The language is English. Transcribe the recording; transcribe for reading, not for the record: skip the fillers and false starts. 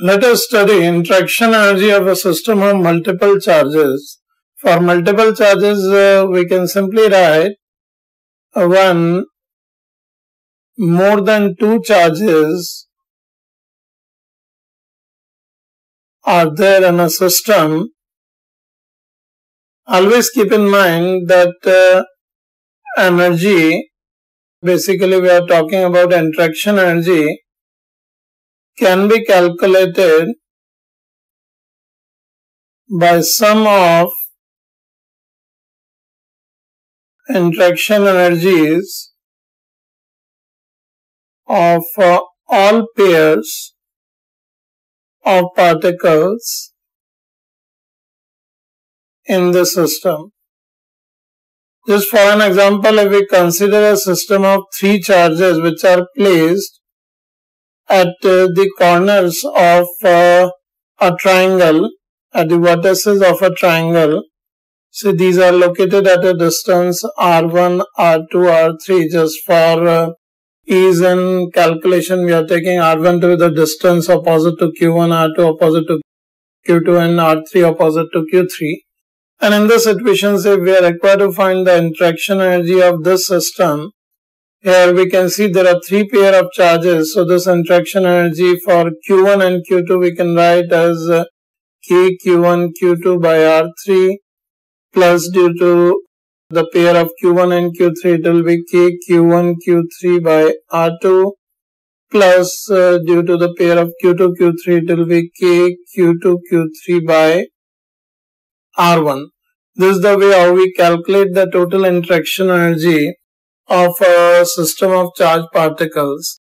Let us study interaction energy of a system of multiple charges. For multiple charges, we can simply write one more than two charges are there in a system. Always keep in mind that energy, basically we are talking about interaction energy, can be calculated by sum of interaction energies of all pairs of particles in the system. Just for an example, if we consider a system of three charges which are placed at the corners of a triangle, at the vertices of a triangle. So these are located at a distance r1, r2, r3. Just for ease in calculation, we are taking r1 to be the distance opposite to q1, r2 opposite to q2, and r3 opposite to q3. And in this situation, say we are required to find the interaction energy of this system. Here we can see there are three pair of charges. So this interaction energy for Q1 and Q2 we can write as Q1 Q2 by R3 plus, due to the pair of Q1 and Q3 it will be Q1 Q3 by R2 plus, due to the pair of Q2 Q3 it will be Q2 Q3 by R1. This is the way how we calculate the total interaction energy of a system of charged particles.